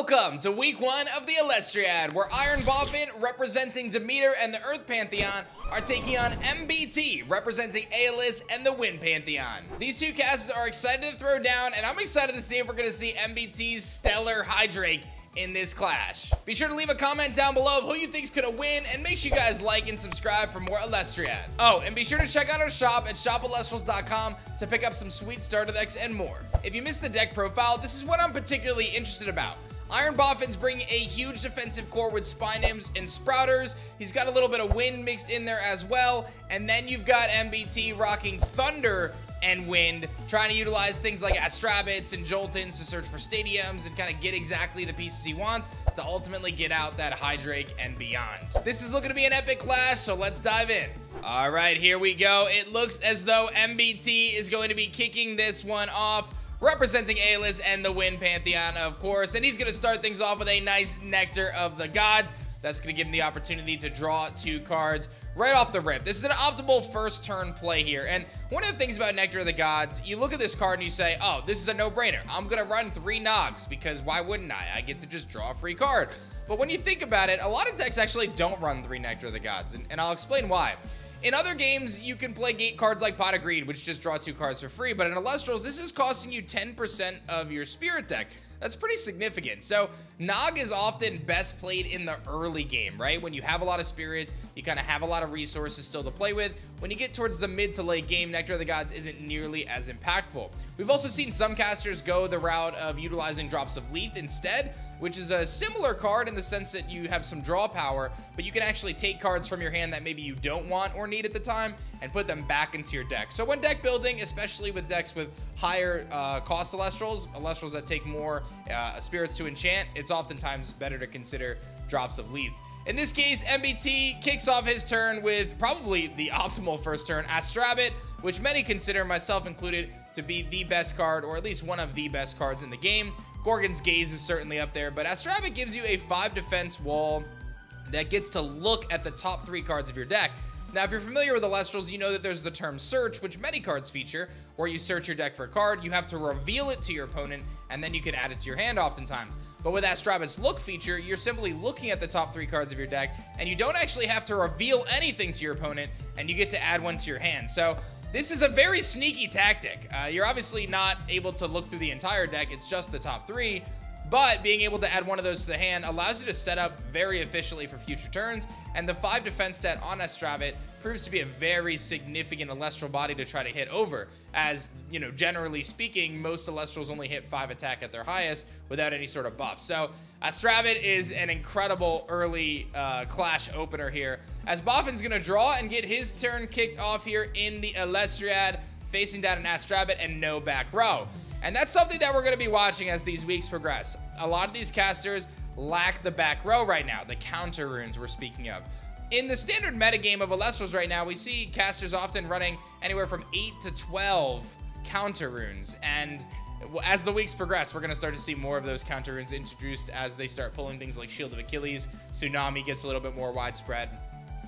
Welcome to week one of the Elestriad, where Iron Boffin, representing Demeter and the Earth Pantheon, are taking on MBT, representing Aeolus and the Wind Pantheon. These two casters are excited to throw down, and I'm excited to see if we're going to see MBT's stellar Hydrake in this clash. Be sure to leave a comment down below of who you think's gonna win, and make sure you guys like and subscribe for more Elestriad. Oh, and be sure to check out our shop at ShopElestrals.com to pick up some sweet starter decks and more. If you missed the deck profile, this is what I'm particularly interested about. Iron Boffin's bringing a huge defensive core with Spinims and Sprouters. He's got a little bit of wind mixed in there as well. And then you've got MBT rocking Thunder and Wind, trying to utilize things like Astrabits and Joltons to search for stadiums and kind of get exactly the pieces he wants to ultimately get out that Hydrake and beyond. This is looking to be an epic clash, so let's dive in. All right, here we go. It looks as though MBT is going to be kicking this one off, representing Aeolus and the Wind Pantheon, of course. And he's going to start things off with a nice Nectar of the Gods. That's going to give him the opportunity to draw two cards right off the rip. This is an optimal first turn play here. And one of the things about Nectar of the Gods, you look at this card and you say, oh, this is a no-brainer. I'm going to run three Nogs because why wouldn't I? I get to just draw a free card. But when you think about it, a lot of decks actually don't run three Nectar of the Gods, and I'll explain why. In other games, you can play gate cards like Pot of Greed, which just draw two cards for free, but in Elestrals, this is costing you 10% of your spirit deck. That's pretty significant. So Nog is often best played in the early game, right? When you have a lot of spirits, you kind of have a lot of resources still to play with. When you get towards the mid to late game, Nectar of the Gods isn't nearly as impactful. We've also seen some casters go the route of utilizing Drops of Leith instead, which is a similar card in the sense that you have some draw power, but you can actually take cards from your hand that maybe you don't want or need at the time and put them back into your deck. So when deck building, especially with decks with higher cost Elestrals, Elestrals that take more spirits to enchant, it's oftentimes better to consider Drops of Leith. In this case, MBT kicks off his turn with probably the optimal first turn, Astrabit, which many consider, myself included, to be the best card, or at least one of the best cards in the game. Gorgon's Gaze is certainly up there, but Astrabit gives you a 5 defense wall that gets to look at the top 3 cards of your deck. Now, if you're familiar with Elestrals, you know that there's the term search, which many cards feature, where you search your deck for a card, you have to reveal it to your opponent, and then you can add it to your hand oftentimes. But with Astrabit's look feature, you're simply looking at the top 3 cards of your deck, and you don't actually have to reveal anything to your opponent, and you get to add one to your hand. So this is a very sneaky tactic. You're obviously not able to look through the entire deck, it's just the top 3, but being able to add one of those to the hand allows you to set up very efficiently for future turns, and the 5 defense stat on Astrabit proves to be a very significant Elestral body to try to hit over, as, you know, generally speaking, most Elestrals only hit 5 attack at their highest without any sort of buff. So Astrabit is an incredible early clash opener here, as Boffin's gonna draw and get his turn kicked off here in the Elestriad, facing down an Astrabit and no back row. And that's something that we're going to be watching as these weeks progress. A lot of these casters lack the back row right now, the counter runes we're speaking of. In the standard metagame of Elestrals right now, we see casters often running anywhere from 8 to 12 counter runes. And as the weeks progress, we're going to start to see more of those counter runes introduced as they start pulling things like Shield of Achilles, Tsunami gets a little bit more widespread,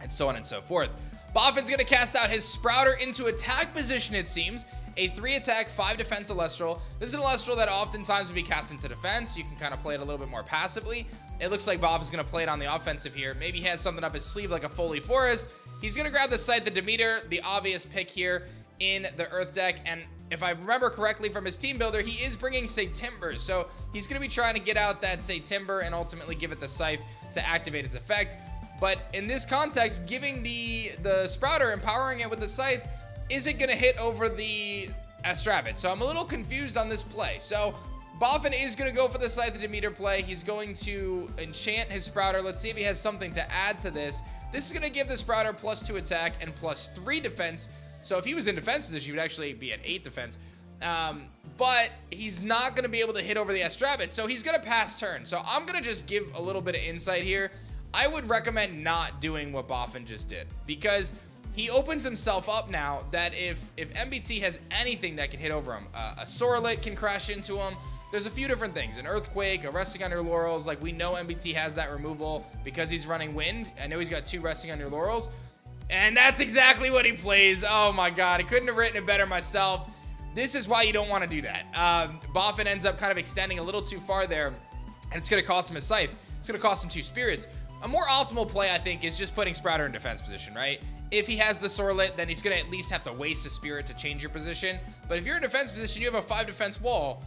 and so on and so forth. Boffin's going to cast out his Sprouter into attack position, it seems. A 3-attack, 5-defense Elestral. This is an Elestral that oftentimes would be cast into defense. You can kind of play it a little bit more passively. It looks like Bob is going to play it on the offensive here. Maybe he has something up his sleeve like a Foley Forest. He's going to grab the Scythe of Demeter, the obvious pick here in the Earth deck. And if I remember correctly from his team builder, he is bringing, say, Timbers. So he's going to be trying to get out that, say, Timber and ultimately give it the Scythe to activate its effect. But in this context, giving the Sprouter, empowering it with the Scythe, isn't going to hit over the Astrabit. So I'm a little confused on this play. So Boffin is going to go for the Scythe of Demeter play. He's going to enchant his Sprouter. Let's see if he has something to add to this. This is going to give the Sprouter +2 attack and +3 defense. So if he was in defense position, he would actually be at 8 defense. But he's not going to be able to hit over the Astrabit. So he's going to pass turn. So I'm going to just give a little bit of insight here. I would recommend not doing what Boffin just did, because he opens himself up now that if MBT has anything that can hit over him, a Sorlet can crash into him. There's a few different things. An Earthquake, a Resting on Your Laurels. Like, we know MBT has that removal because he's running Wind. I know he's got 2 Resting on Your Laurels. And that's exactly what he plays. Oh, my God. I couldn't have written it better myself. This is why you don't want to do that. Boffin ends up kind of extending a little too far there. and it's going to cost him a Scythe. It's going to cost him two spirits. A more optimal play, I think, is just putting Sprouter in defense position, right? If he has the Sorlet, then he's going to at least have to waste a spirit to change your position. But if you're in defense position, you have a 5 defense wall.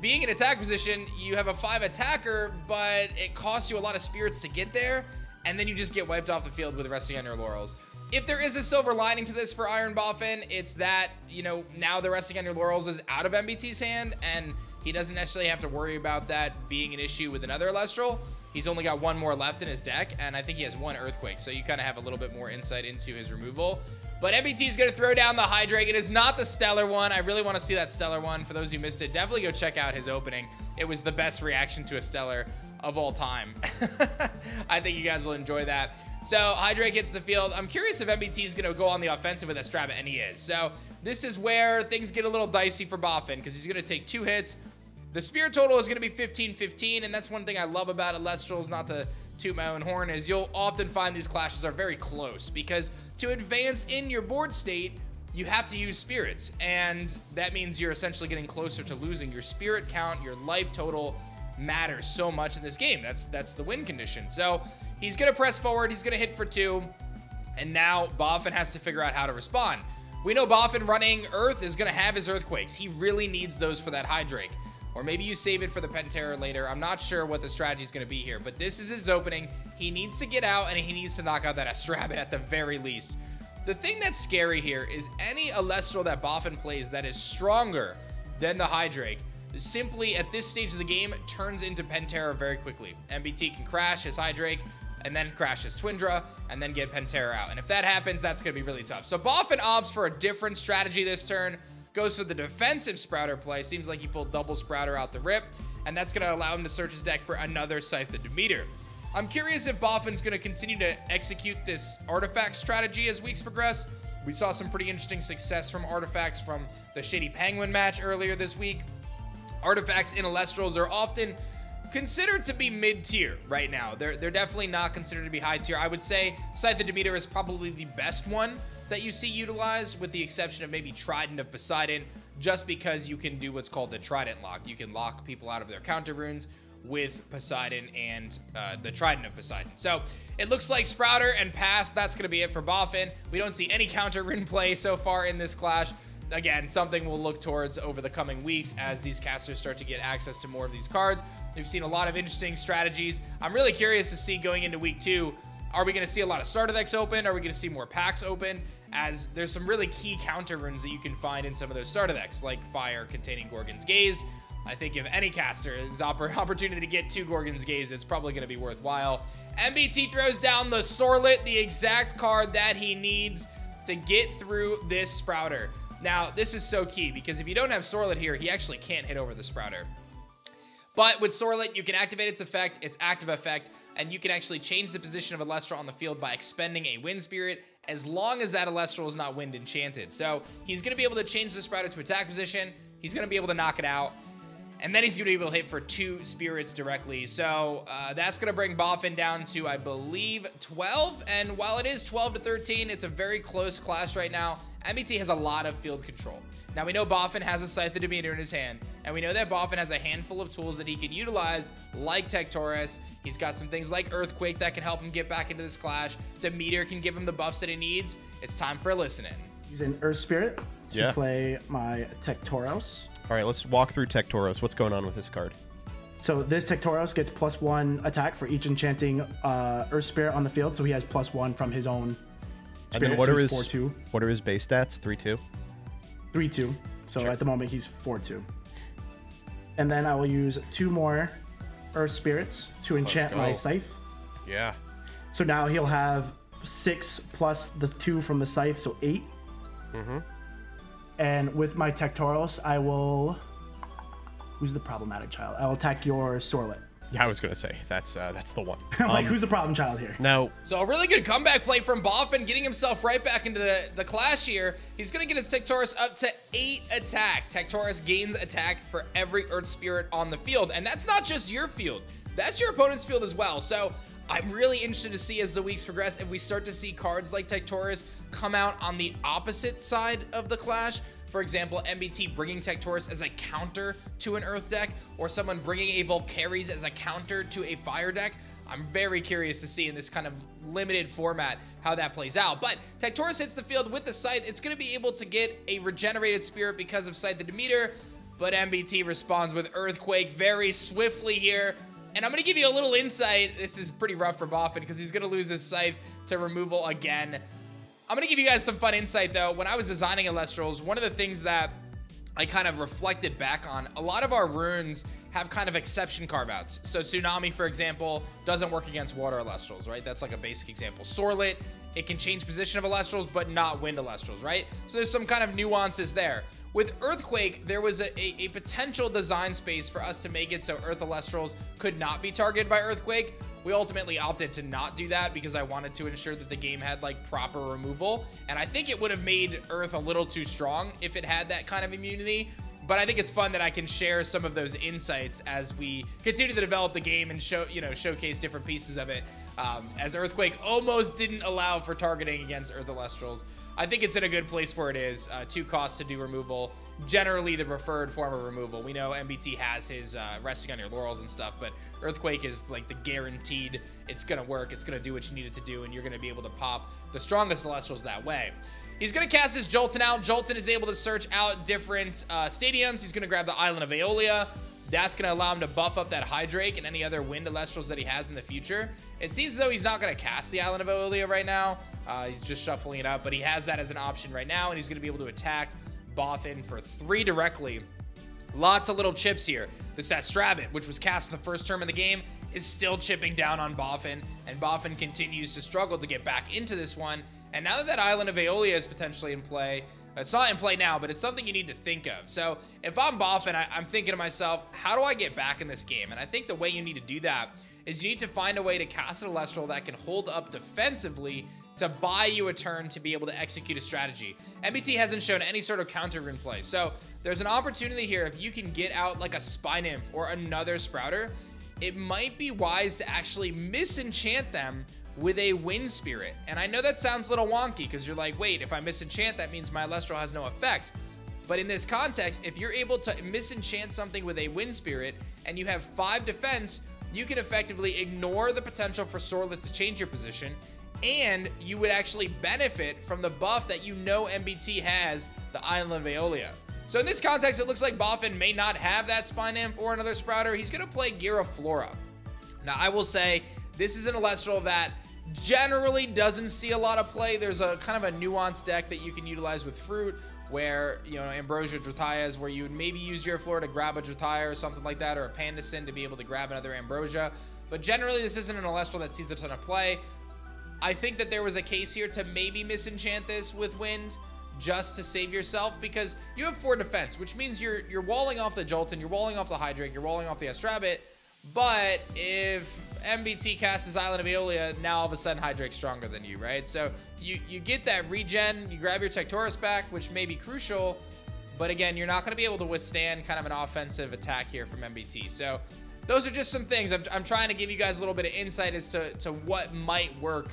Being in attack position, you have a 5 attacker, but it costs you a lot of spirits to get there, and then you just get wiped off the field with Resting on Your Laurels. If there is a silver lining to this for Iron Boffin, it's that, you know, now the Resting on Your Laurels is out of MBT's hand, and he doesn't necessarily have to worry about that being an issue with another Elestral. He's only got one more left in his deck, and I think he has one Earthquake, so you kind of have a little bit more insight into his removal. But MBT is going to throw down the Hydrake. It is not the Stellar one. I really want to see that Stellar one. For those who missed it, definitely go check out his opening. It was the best reaction to a Stellar of all time. I think you guys will enjoy that. So Hydrake hits the field. I'm curious if MBT is going to go on the offensive with Astrabit, and he is. So this is where things get a little dicey for Boffin, because he's going to take 2 hits. The spear total is going to be 15-15, and that's one thing I love about Elestrals, not to toot my own horn, is you'll often find these clashes are very close, because to advance in your board state, you have to use spirits, and that means you're essentially getting closer to losing. Your spirit count, your life total matters so much in this game. That's the win condition. So he's going to press forward. He's going to hit for 2, and now Boffin has to figure out how to respond. We know Boffin running Earth is going to have his Earthquakes. He really needs those for that Hydrake. Or maybe you save it for the Pentera later. I'm not sure what the strategy is going to be here, but this is his opening. He needs to get out, and he needs to knock out that Astrabit at the very least. The thing that's scary here is any Elestral that Boffin plays that is stronger than the Hydrake simply, at this stage of the game, turns into Pentera very quickly. MBT can crash his Hydrake, and then crash his Twindra, and then get Pentera out. And if that happens, that's going to be really tough. So Boffin opts for a different strategy this turn. Goes for the defensive Sprouter play. Seems like he pulled double Sprouter out the rip, and that's going to allow him to search his deck for another Scythe of Demeter. I'm curious if Boffin's going to continue to execute this artifact strategy as weeks progress. We saw some pretty interesting success from artifacts from the Shady Penguin match earlier this week. Artifacts in Elestrals are often considered to be mid-tier right now. They're definitely not considered to be high-tier. I would say Scythe of Demeter is probably the best one that you see utilized, with the exception of maybe Trident of Poseidon, just because you can do what's called the Trident lock. You can lock people out of their counter runes with Poseidon and the Trident of Poseidon. So it looks like Sprouter and pass. That's going to be it for Boffin. We don't see any counter rune play so far in this clash. Again, something we'll look towards over the coming weeks as these casters start to get access to more of these cards. We've seen a lot of interesting strategies. I'm really curious to see going into week 2, are we going to see a lot of starter decks open? Are we going to see more packs open? As there's some really key counter runes that you can find in some of those starter decks, like Fire containing Gorgon's Gaze. I think if any caster is opportunity to get 2 Gorgon's Gaze, it's probably going to be worthwhile. MBT throws down the Sorlet, the exact card that he needs to get through this Sprouter. Now, this is so key, because if you don't have Sorlet here, he actually can't hit over the Sprouter. But with Sorlet, you can activate its effect, its active effect, and you can actually change the position of Elestral on the field by expending a Wind Spirit, as long as that Elestral is not Wind Enchanted. So he's going to be able to change the Sprouter to attack position. He's going to be able to knock it out. And then he's going to be able to hit for 2 spirits directly. So that's going to bring Boffin down to, I believe, 12. And while it is 12 to 13, it's a very close clash right now. MBT has a lot of field control. Now, we know Boffin has a Scythe of Demeter in his hand, and we know that Boffin has a handful of tools that he can utilize, like Tectaurus. He's got some things like Earthquake that can help him get back into this clash. Demeter can give him the buffs that he needs. It's time for a listening. Use an Earth Spirit to play my Tectaurus. All right, let's walk through Tectaurus. What's going on with this card? So this Tectaurus gets +1 attack for each enchanting Earth Spirit on the field, so he has +1 from his own Spirit. And then what are his base stats? 3-2? 3-2. So sure. At the moment, he's 4-2. And then I will use 2 more Earth Spirits to enchant my Scythe. Yeah. So now he'll have 6 plus the 2 from the Scythe, so 8. Mm-hmm. And with my Tectaurus, I will... Who's the problematic child? I will attack your Sorlet. Yeah, I was going to say, that's the one. I'm like, who's the problem child here? No. So a really good comeback play from Boffin, getting himself right back into the clash here. He's going to get his Tectaurus up to 8 attack. Tectaurus gains attack for every Earth Spirit on the field. And that's not just your field. That's your opponent's field as well. So I'm really interested to see as the weeks progress if we start to see cards like Tectaurus come out on the opposite side of the clash. For example, MBT bringing Tectaurus as a counter to an Earth deck, or someone bringing a Vulcaries as a counter to a Fire deck. I'm very curious to see in this kind of limited format how that plays out. But Tectaurus hits the field with the Scythe. It's going to be able to get a regenerated spirit because of Scythe of Demeter, but MBT responds with Earthquake very swiftly here. And I'm going to give you a little insight. This is pretty rough for Boffin because he's going to lose his Scythe to removal again. I'm going to give you guys some fun insight, though. When I was designing Elestrals, one of the things that I kind of reflected back on, a lot of our runes have kind of exception carve-outs. So Tsunami, for example, doesn't work against water Elestrals, right? That's like a basic example. Sorlet, it can change position of Elestrals, but not wind Elestrals, right? So there's some kind of nuances there. With Earthquake, there was a potential design space for us to make it so Earth Elestrals could not be targeted by Earthquake. We ultimately opted to not do that because I wanted to ensure that the game had like proper removal. And I think it would have made Earth a little too strong if it had that kind of immunity. But I think it's fun that I can share some of those insights as we continue to develop the game and show, you know, showcase different pieces of it. As Earthquake almost didn't allow for targeting against Earth Elestrals. I think it's in a good place where it is. 2 costs to do removal. Generally the preferred form of removal. We know MBT has his Resting on Your Laurels and stuff, but Earthquake is like the guaranteed, it's gonna work, it's gonna do what you need it to do, and you're gonna be able to pop the strongest Elestrals that way. He's gonna cast his Jolton out. Jolton is able to search out different stadiums. He's gonna grab the Island of Aeolia. That's gonna allow him to buff up that Hydrake and any other wind Elestrals that he has in the future. It seems as though he's not gonna cast the Island of Aeolia right now. He's just shuffling it up, but he has that as an option right now, and he's gonna be able to attack Boffin for 3 directly. Lots of little chips here. This Astrabit, which was cast in the first turn of the game, is still chipping down on Boffin, and Boffin continues to struggle to get back into this one. And now that that Island of Aeolia is potentially in play, it's not in play now, but it's something you need to think of. So if I'm Boffin, I'm thinking to myself, how do I get back in this game? And I think the way you need to do that is you need to find a way to cast an Elestral that can hold up defensively to buy you a turn to be able to execute a strategy. MBT hasn't shown any sort of counter rune play, so there's an opportunity here. If you can get out like a Spynymph or another Sprouter, it might be wise to actually misenchant them with a Wind Spirit. And I know that sounds a little wonky because you're like, wait, if I misenchant, that means my Elestral has no effect. But in this context, if you're able to misenchant something with a Wind Spirit and you have 5 defense, you can effectively ignore the potential for Sorlet to change your position, and you would actually benefit from the buff that you know MBT has, the Island of Aeolia. So in this context, it looks like Boffin may not have that Spinims or another Sprouter. He's going to play Giraflora. Now, I will say this is an Elestral that generally doesn't see a lot of play. There's a kind of a nuanced deck that you can utilize with fruit where, you know, Ambrosia Dratias, where you would maybe use Giraflora to grab a Dratia or something like that, or a Pandacin to be able to grab another Ambrosia. But generally, this isn't an Elestral that sees a ton of play. I think that there was a case here to maybe misenchant this with Wind just to save yourself, because you have 4 defense, which means you're walling off the Jolton, you're walling off the Hydrake, you're walling off the Astrabit. But if MBT casts his Island of Aeolia, now all of a sudden Hydrake's stronger than you, right? So you get that regen, you grab your Tectaurus back, which may be crucial, but again, you're not going to be able to withstand kind of an offensive attack here from MBT. So those are just some things. I'm trying to give you guys a little bit of insight as to what might work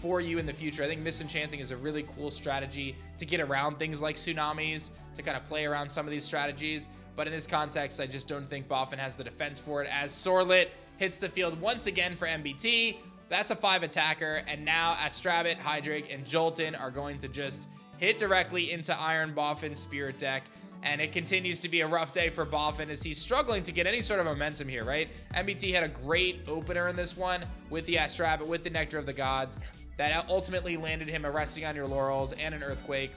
for you in the future. I think misenchanting is a really cool strategy to get around things like tsunamis, to kind of play around some of these strategies. But in this context, I just don't think Boffin has the defense for it, as Sorlet hits the field once again for MBT. That's a 5 attacker, and now Astrabit, Hydrake, and Jolton are going to just hit directly into Iron Boffin's Spirit deck. And it continues to be a rough day for Boffin as he's struggling to get any sort of momentum here, right? MBT had a great opener in this one with the Astrabit, with the Nectar of the Gods. That ultimately landed him a Resting on Your Laurels and an Earthquake.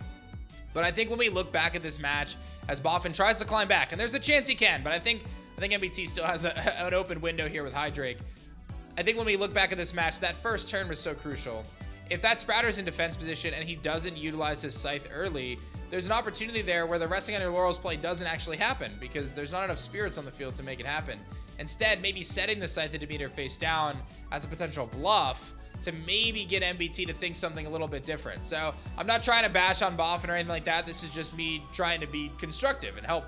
But I think when we look back at this match, as Boffin tries to climb back, and there's a chance he can, but I think MBT still has an open window here with Hydrake. I think when we look back at this match, that first turn was so crucial. If that Sprouter's in defense position and he doesn't utilize his Scythe early, there's an opportunity there where the Resting on Your Laurels play doesn't actually happen because there's not enough spirits on the field to make it happen. Instead, maybe setting the Scythe of Demeter face down as a potential bluff to maybe get MBT to think something a little bit different. So I'm not trying to bash on Boffin or anything like that. This is just me trying to be constructive and help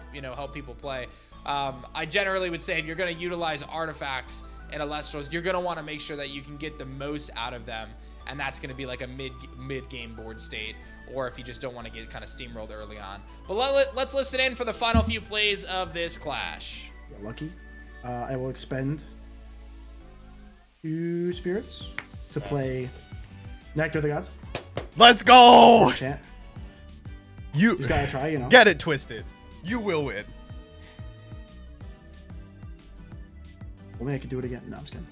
people play. I generally would say if you're going to utilize artifacts and Elestrals, you're going to want to make sure that you can get the most out of them. and that's going to be like a mid-game board state, or if you just don't want to get kind of steamrolled early on. But let's listen in for the final few plays of this clash. You're lucky. I will expend 2 spirits to play Nectar of the Gods. Let's go! Chant. You just gotta try, you know. Get it twisted. You will win. Only I could do it again. No, I'm just kidding.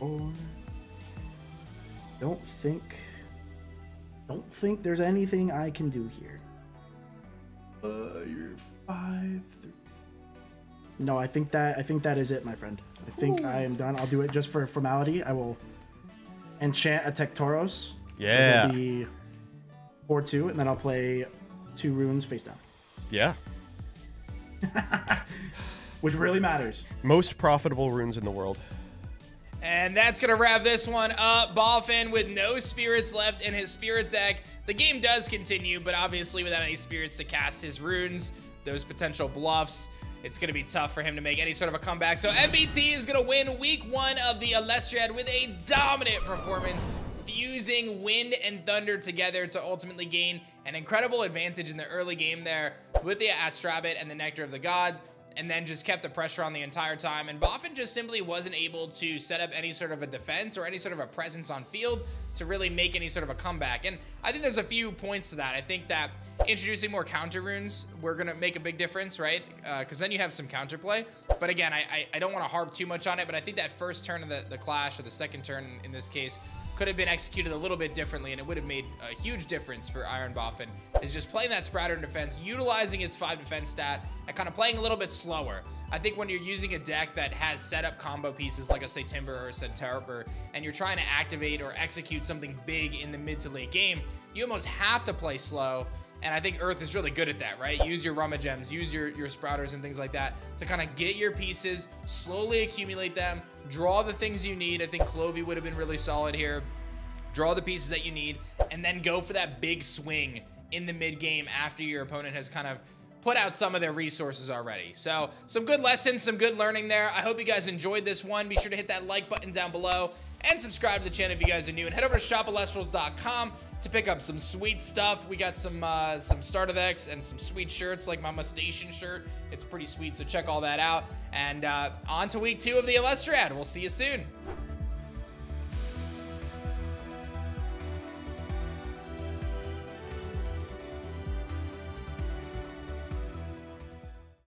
Or don't think there's anything I can do here. You're 5-3. No, I think that is it, my friend. I think I am done. I'll do it just for formality. I will enchant a Tectaurus. Yeah. So it'll be 4/2, and then I'll play 2 runes face down. Yeah. Which really matters. Most profitable runes in the world. And that's going to wrap this one up. Boffin with no spirits left in his spirit deck. The game does continue, but obviously without any spirits to cast his runes, those potential bluffs, it's going to be tough for him to make any sort of a comeback. So MBT is going to win week 1 of the Elestriad with a dominant performance, fusing wind and thunder together to ultimately gain an incredible advantage in the early game there with the Astrabit and the Nectar of the Gods, and then just kept the pressure on the entire time. And Boffin just simply wasn't able to set up any sort of a defense or any sort of a presence on field to really make any sort of a comeback. And I think there's a few points to that. I think that introducing more counter runes, we're gonna make a big difference, right? Because then you have some counterplay. But again, I don't want to harp too much on it, but I think that first turn of the clash, or the second turn in this case, could have been executed a little bit differently, and it would have made a huge difference for Iron Boffin, is just playing that Sprouter in defense, utilizing its 5 defense stat, and kind of playing a little bit slower. I think when you're using a deck that has set up combo pieces like a Timber or a Centaur, and you're trying to activate or execute something big in the mid to late game, you almost have to play slow. And I think Earth is really good at that, right? Use your Rummage Gems, use your Sprouters and things like that to kind of get your pieces, slowly accumulate them, draw the things you need. I think Clovey would have been really solid here. Draw the pieces that you need, and then go for that big swing in the mid-game after your opponent has kind of put out some of their resources already. So some good lessons, some good learning there. I hope you guys enjoyed this one. Be sure to hit that like button down below and subscribe to the channel if you guys are new. And head over to ShopElestrals.com to pick up some sweet stuff. We got some starter decks and some sweet shirts, like my Mustation shirt. It's pretty sweet, so check all that out. And on to week 2 of the Elestriad. We'll see you soon.